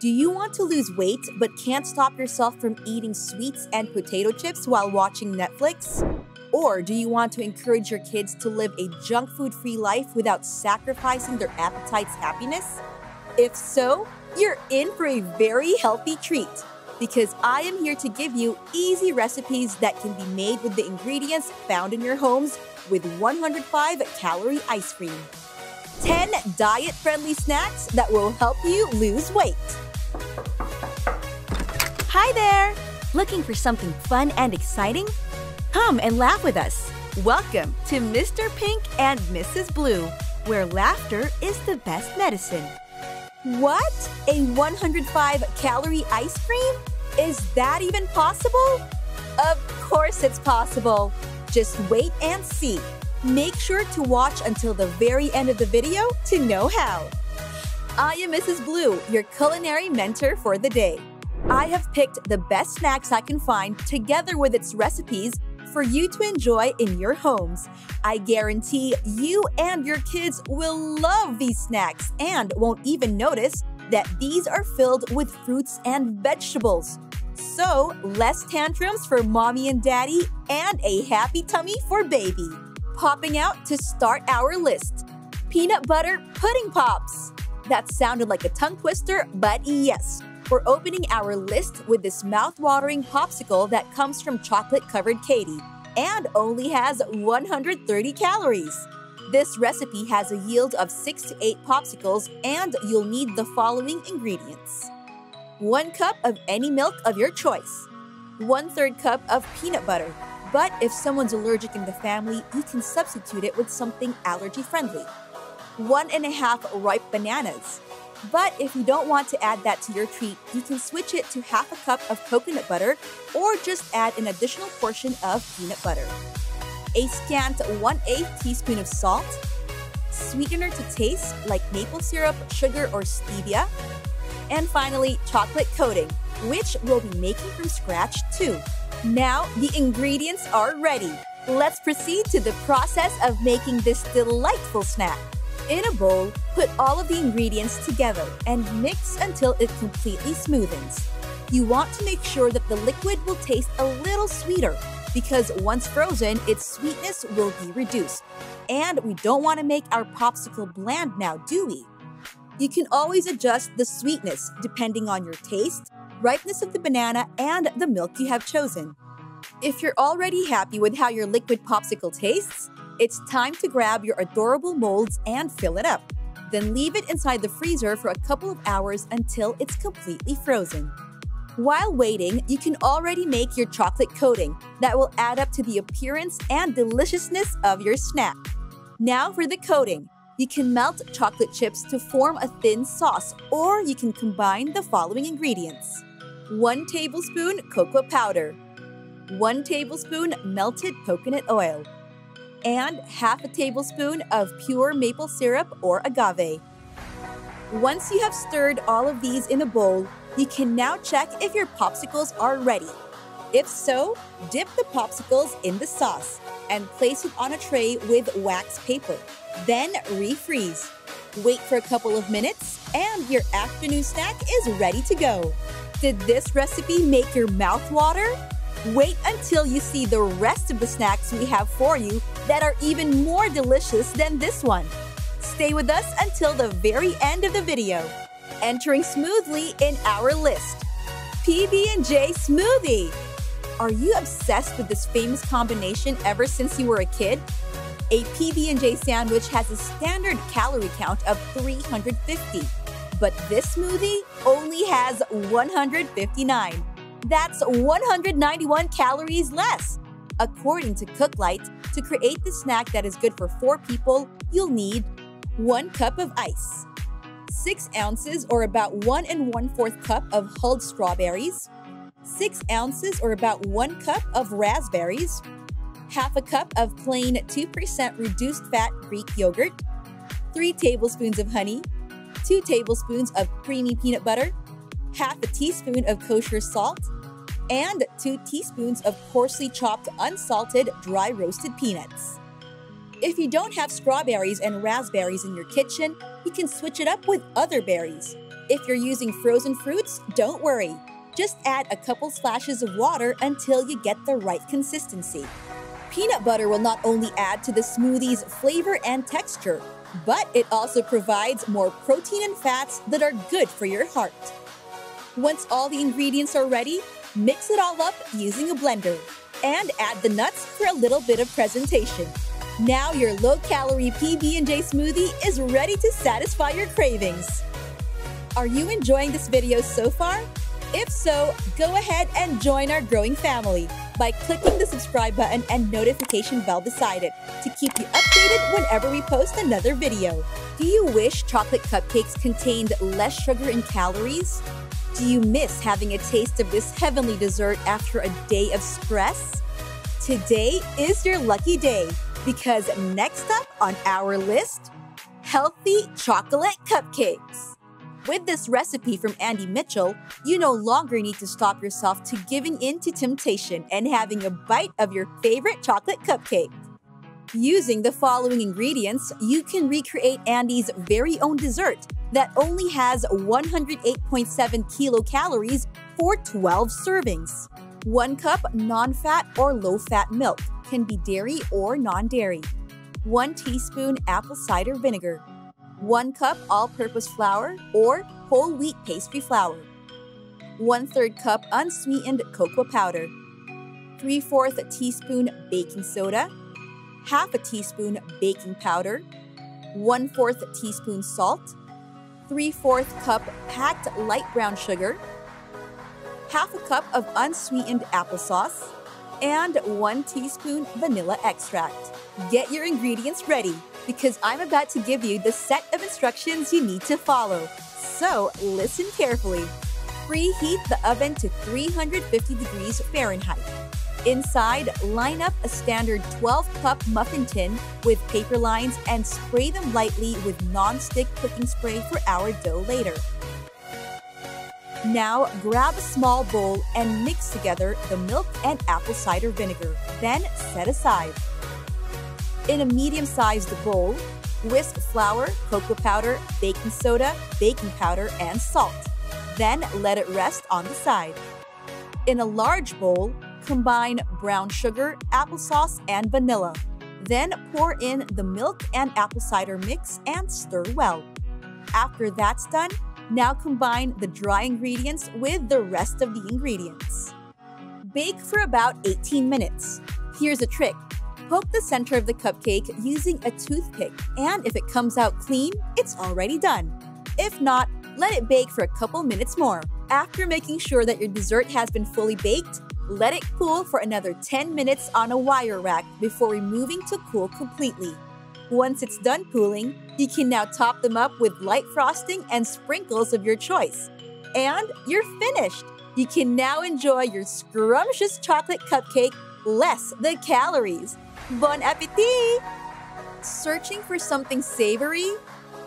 Do you want to lose weight but can't stop yourself from eating sweets and potato chips while watching Netflix? Or do you want to encourage your kids to live a junk food-free life without sacrificing their appetite's happiness? If so, you're in for a very healthy treat, because I am here to give you easy recipes that can be made with the ingredients found in your homes with 105-calorie ice cream. 10 diet-friendly snacks that will help you lose weight. Hi there! Looking for something fun and exciting? Come and laugh with us. Welcome to Mr. Pink and Mrs. Blue, where laughter is the best medicine. What? A 105-calorie ice cream? Is that even possible? Of course it's possible. Just wait and see. Make sure to watch until the very end of the video to know how. I am Mrs. Blue, your culinary mentor for the day. I have picked the best snacks I can find together with its recipes for you to enjoy in your homes. I guarantee you and your kids will love these snacks and won't even notice that these are filled with fruits and vegetables. So, less tantrums for mommy and daddy and a happy tummy for baby. Popping out to start our list. Peanut butter pudding pops. That sounded like a tongue twister, but yes. We're opening our list with this mouth-watering popsicle that comes from chocolate covered Katie and only has 130 calories. This recipe has a yield of 6 to 8 popsicles, and you'll need the following ingredients. 1 cup of any milk of your choice. 1/3 cup of peanut butter, but if someone's allergic in the family, you can substitute it with something allergy-friendly. 1 1/2 ripe bananas. But if you don't want to add that to your treat, you can switch it to 1/2 cup of coconut butter or just add an additional portion of peanut butter. A scant 1/8 teaspoon of salt, sweetener to taste like maple syrup, sugar, or stevia, and finally chocolate coating, which we'll be making from scratch too. Now the ingredients are ready. Let's proceed to the process of making this delightful snack. In a bowl, put all of the ingredients together and mix until it completely smoothens. You want to make sure that the liquid will taste a little sweeter, because once frozen, its sweetness will be reduced. And we don't want to make our popsicle bland now, do we? You can always adjust the sweetness depending on your taste, ripeness of the banana, and the milk you have chosen. If you're already happy with how your liquid popsicle tastes, it's time to grab your adorable molds and fill it up. Then leave it inside the freezer for a couple of hours until it's completely frozen. While waiting, you can already make your chocolate coating that will add up to the appearance and deliciousness of your snack. Now for the coating. You can melt chocolate chips to form a thin sauce, or you can combine the following ingredients. 1 tablespoon cocoa powder, 1 tablespoon melted coconut oil, and 1/2 tablespoon of pure maple syrup or agave. Once you have stirred all of these in a bowl, you can now check if your popsicles are ready. If so, dip the popsicles in the sauce and place it on a tray with wax paper. Then refreeze. Wait for a couple of minutes and your afternoon snack is ready to go. Did this recipe make your mouth water? Wait until you see the rest of the snacks we have for you that are even more delicious than this one. Stay with us until the very end of the video. Entering smoothly in our list, PB&J Smoothie. Are you obsessed with this famous combination ever since you were a kid? A PB&J sandwich has a standard calorie count of 350, but this smoothie only has 159. That's 191 calories less. According to Cook Light, to create the snack that is good for 4 people, you'll need 1 cup of ice, 6 ounces or about 1 1/4 cup of hulled strawberries, 6 ounces or about 1 cup of raspberries, 1/2 cup of plain 2% reduced fat Greek yogurt, 3 tablespoons of honey, 2 tablespoons of creamy peanut butter, 1/2 teaspoon of kosher salt, and 2 teaspoons of coarsely chopped unsalted dry roasted peanuts. If you don't have strawberries and raspberries in your kitchen, you can switch it up with other berries. If you're using frozen fruits, don't worry. Just add a couple splashes of water until you get the right consistency. Peanut butter will not only add to the smoothie's flavor and texture, but it also provides more protein and fats that are good for your heart. Once all the ingredients are ready, mix it all up using a blender and add the nuts for a little bit of presentation. Now your low-calorie PB&J smoothie is ready to satisfy your cravings. Are you enjoying this video so far? If so, go ahead and join our growing family by clicking the subscribe button and notification bell beside it to keep you updated whenever we post another video. Do you wish chocolate cupcakes contained less sugar and calories? Do you miss having a taste of this heavenly dessert after a day of stress? Today is your lucky day because next up on our list, healthy chocolate cupcakes. With this recipe from Andy Mitchell, you no longer need to stop yourself to giving in to temptation and having a bite of your favorite chocolate cupcake. Using the following ingredients, you can recreate Andy's very own dessert that only has 108.7 kilocalories for 12 servings. 1 cup non-fat or low-fat milk, can be dairy or non-dairy. 1 teaspoon apple cider vinegar. 1 cup all-purpose flour or whole wheat pastry flour. 1/3 cup unsweetened cocoa powder. 3/4 teaspoon baking soda. 1/2 teaspoon baking powder. 1/4 teaspoon salt. 3/4 cup packed light brown sugar. 1/2 cup of unsweetened applesauce. And 1 teaspoon vanilla extract. Get your ingredients ready, because I'm about to give you the set of instructions you need to follow. So listen carefully. Preheat the oven to 350 degrees Fahrenheit. Inside, line up a standard 12-cup muffin tin with paper lines and spray them lightly with non-stick cooking spray for our dough later. Now, grab a small bowl and mix together the milk and apple cider vinegar, then set aside. In a medium-sized bowl, whisk flour, cocoa powder, baking soda, baking powder, and salt. Then let it rest on the side. In a large bowl, combine brown sugar, applesauce, and vanilla. Then pour in the milk and apple cider mix and stir well. After that's done, now combine the dry ingredients with the rest of the ingredients. Bake for about 18 minutes. Here's a trick. Poke the center of the cupcake using a toothpick, and if it comes out clean, it's already done. If not, let it bake for a couple minutes more. After making sure that your dessert has been fully baked, let it cool for another 10 minutes on a wire rack before removing to cool completely. Once it's done cooling, you can now top them up with light frosting and sprinkles of your choice. And you're finished! You can now enjoy your scrumptious chocolate cupcake, less the calories. Bon appetit! Searching for something savory?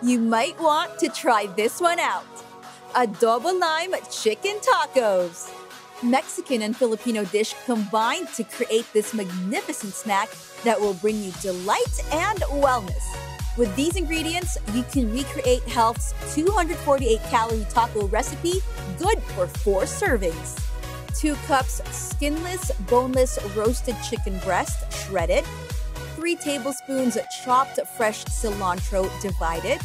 You might want to try this one out. Adobo lime chicken tacos. Mexican and Filipino dish combined to create this magnificent snack that will bring you delight and wellness. With these ingredients, you can recreate Health's 248-calorie taco recipe, good for 4 servings. 2 cups skinless, boneless roasted chicken breast, shredded. 3 tablespoons chopped fresh cilantro, divided.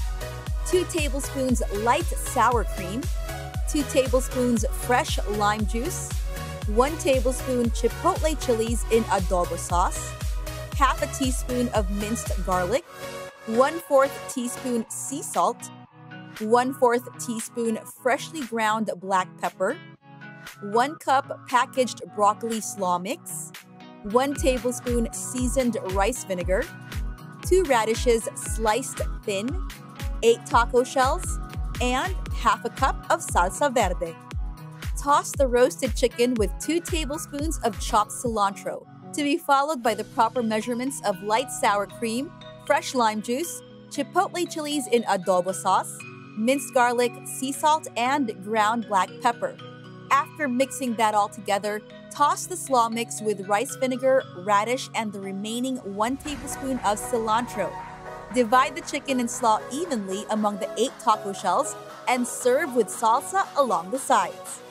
2 tablespoons light sour cream. 2 tablespoons fresh lime juice, 1 tablespoon chipotle chilies in adobo sauce, 1/2 teaspoon of minced garlic, 1/4 teaspoon sea salt, 1/4 teaspoon freshly ground black pepper, 1 cup packaged broccoli slaw mix, 1 tablespoon seasoned rice vinegar, 2 radishes sliced thin, 8 taco shells, and 1/2 cup of salsa verde. Toss the roasted chicken with 2 tablespoons of chopped cilantro, to be followed by the proper measurements of light sour cream, fresh lime juice, chipotle chilies in adobo sauce, minced garlic, sea salt, and ground black pepper. After mixing that all together, toss the slaw mix with rice vinegar, radish, and the remaining 1 tablespoon of cilantro. Divide the chicken and slaw evenly among the 8 taco shells and serve with salsa along the sides.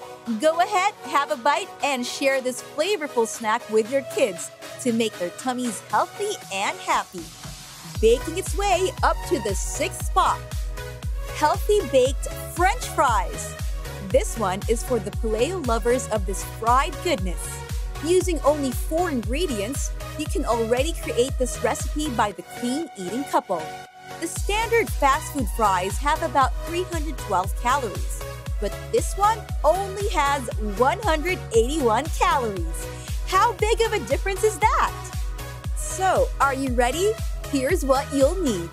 Go ahead, have a bite, and share this flavorful snack with your kids to make their tummies healthy and happy. Baking its way up to the 6th spot. Healthy baked French fries. This one is for the paleo lovers of this fried goodness. Using only 4 ingredients, you can already create this recipe by The Clean Eating Couple. The standard fast food fries have about 312 calories, but this one only has 181 calories. How big of a difference is that? So, are you ready? Here's what you'll need.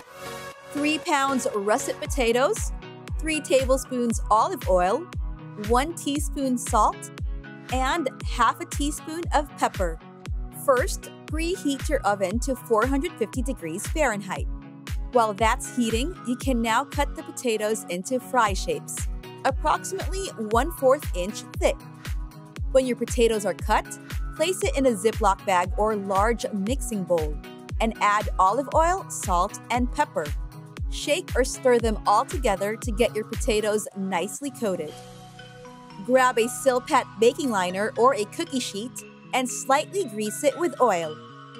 3 pounds russet potatoes, 3 tablespoons olive oil, 1 teaspoon salt, and half a teaspoon of pepper. First, preheat your oven to 450 degrees Fahrenheit. While that's heating, you can now cut the potatoes into fry shapes, approximately 1/4 inch thick. When your potatoes are cut, place it in a Ziploc bag or large mixing bowl, and add olive oil, salt, and pepper. Shake or stir them all together to get your potatoes nicely coated. Grab a Silpat baking liner or a cookie sheet and slightly grease it with oil.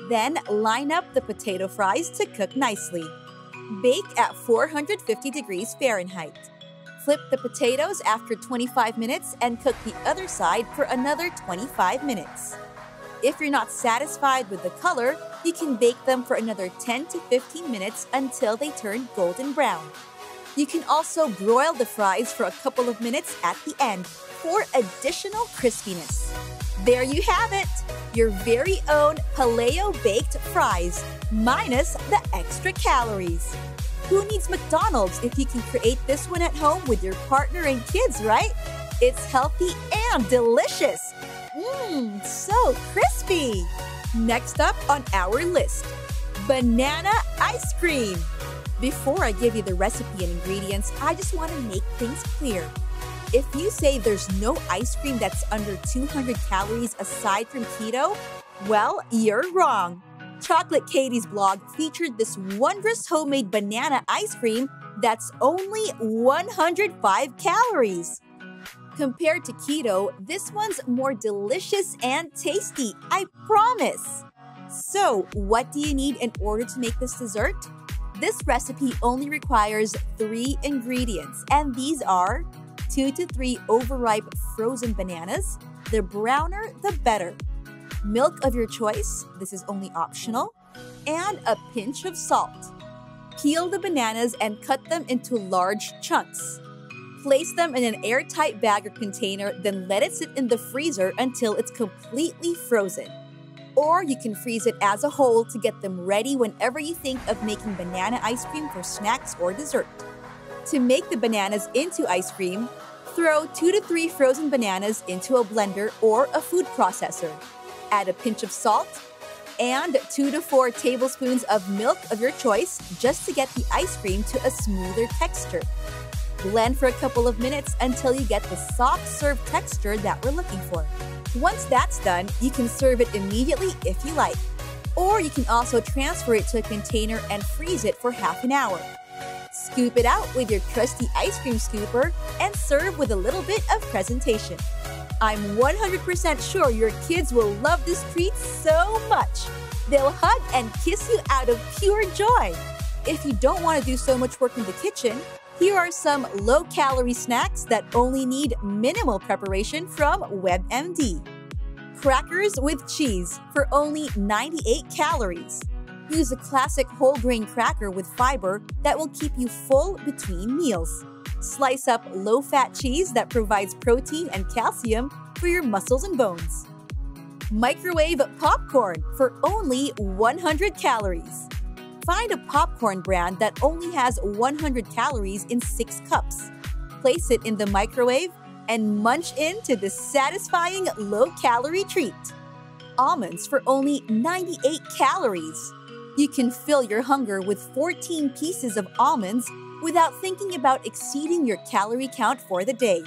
Then line up the potato fries to cook nicely. Bake at 450 degrees Fahrenheit. Flip the potatoes after 25 minutes and cook the other side for another 25 minutes. If you're not satisfied with the color, you can bake them for another 10 to 15 minutes until they turn golden brown. You can also broil the fries for a couple of minutes at the end for additional crispiness. There you have it! Your very own paleo-baked fries, minus the extra calories. Who needs McDonald's if you can create this one at home with your partner and kids, right? It's healthy and delicious! Mmm, so crispy! Next up on our list, banana ice cream. Before I give you the recipe and ingredients, I just want to make things clear. If you say there's no ice cream that's under 200 calories aside from keto, well, you're wrong. Chocolate Katie's blog featured this wondrous homemade banana ice cream that's only 105 calories. Compared to keto, this one's more delicious and tasty, I promise! So, what do you need in order to make this dessert? This recipe only requires 3 ingredients, and these are 2 to 3 overripe frozen bananas, the browner the better, milk of your choice, this is only optional, and a pinch of salt. Peel the bananas and cut them into large chunks. Place them in an airtight bag or container, then let it sit in the freezer until it's completely frozen. Or you can freeze it as a whole to get them ready whenever you think of making banana ice cream for snacks or dessert. To make the bananas into ice cream, throw 2 to 3 frozen bananas into a blender or a food processor. Add a pinch of salt and 2 to 4 tablespoons of milk of your choice just to get the ice cream to a smoother texture. Blend for a couple of minutes until you get the soft serve texture that we're looking for. Once that's done, you can serve it immediately if you like. Or you can also transfer it to a container and freeze it for half an hour. Scoop it out with your trusty ice cream scooper and serve with a little bit of presentation. I'm 100% sure your kids will love this treat so much. They'll hug and kiss you out of pure joy. If you don't want to do so much work in the kitchen, here are some low-calorie snacks that only need minimal preparation from WebMD. Crackers with cheese for only 98 calories. Use a classic whole-grain cracker with fiber that will keep you full between meals. Slice up low-fat cheese that provides protein and calcium for your muscles and bones. Microwave popcorn for only 100 calories. Find a popcorn brand that only has 100 calories in 6 cups. Place it in the microwave and munch into this satisfying low-calorie treat. Almonds for only 98 calories. You can fill your hunger with 14 pieces of almonds without thinking about exceeding your calorie count for the day.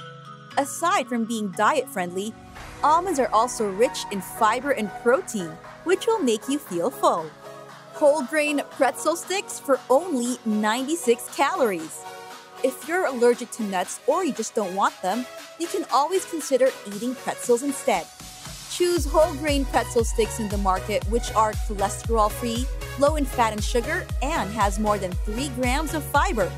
Aside from being diet-friendly, almonds are also rich in fiber and protein, which will make you feel full. Whole grain pretzel sticks for only 96 calories. If you're allergic to nuts or you just don't want them, you can always consider eating pretzels instead. Choose whole grain pretzel sticks in the market, which are cholesterol-free, low in fat and sugar, and has more than 3 grams of fiber.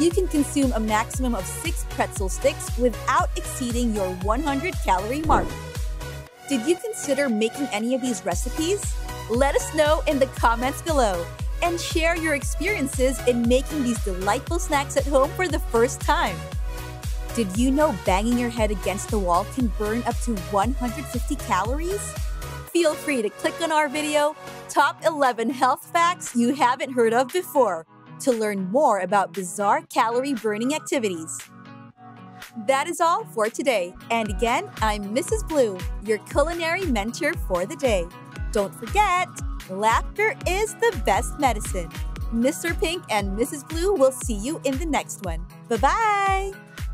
You can consume a maximum of 6 pretzel sticks without exceeding your 100-calorie mark. Did you consider making any of these recipes? Let us know in the comments below and share your experiences in making these delightful snacks at home for the first time. Did you know banging your head against the wall can burn up to 150 calories? Feel free to click on our video, Top 11 Health Facts You Haven't Heard Of Before, to learn more about bizarre calorie-burning activities. That is all for today. And again, I'm Mrs. Blue, your culinary mentor for the day. Don't forget, laughter is the best medicine. Mr. Pink and Mrs. Blue will see you in the next one. Bye-bye!